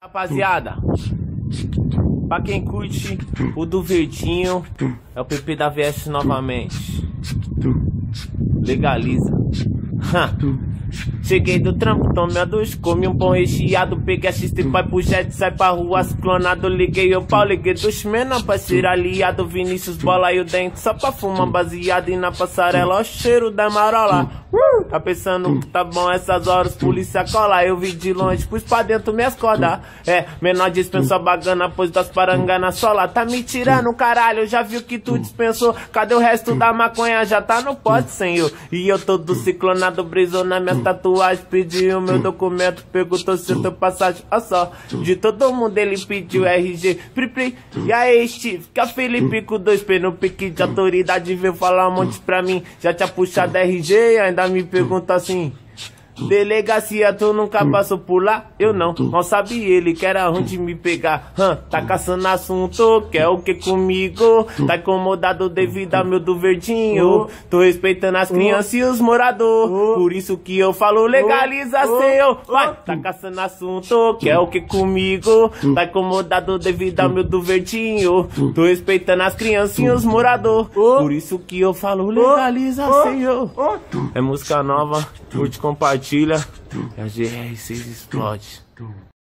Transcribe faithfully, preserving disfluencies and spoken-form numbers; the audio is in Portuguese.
Rapaziada, pra quem curte o do verdinho, é o P P da V S novamente. Legaliza. Cheguei do trampo, tomei a dois, comi um pão recheado, peguei a X T, vai pro jet, sai pra rua, clonado, liguei o pau, liguei dos mena pra ser aliado, Vinícius, bola e o dente, só pra fumar baseado e na passarela, ó, cheiro da marola. Tá pensando que tá bom essas horas, polícia cola. Eu vi de longe, pus pra dentro minhas cordas. É, menor dispensa bagana, pois das paranganas sola. Tá me tirando, caralho, já viu que tu dispensou. Cadê o resto da maconha? Já tá no pote, senhor. E eu todo ciclonado, brisou na minha tatuagem. Pediu meu documento, perguntou se eu tô passagem. Ó só, de todo mundo ele pediu R G. Pri, pri. E aí, Steve, que a Felipe com dois P no pique de autoridade veio falar um monte pra mim. Já tinha puxado R G, ainda me pediu. Pergunta assim, delegacia, tu nunca passou por lá? Eu não, mal sabe ele que era ruim de me pegar. Hã, tá caçando assunto, quer o que comigo? Tá incomodado devido a meu do verdinho. Tô respeitando as crianças e os moradores, por isso que eu falo legaliza, seu. Vai, tá caçando assunto, quer o que comigo? Tá incomodado devido a meu do verdinho. Tô respeitando as crianças e os moradores, por isso que eu falo legaliza, seu. É música nova, curte, compartilha. A G R seis explode.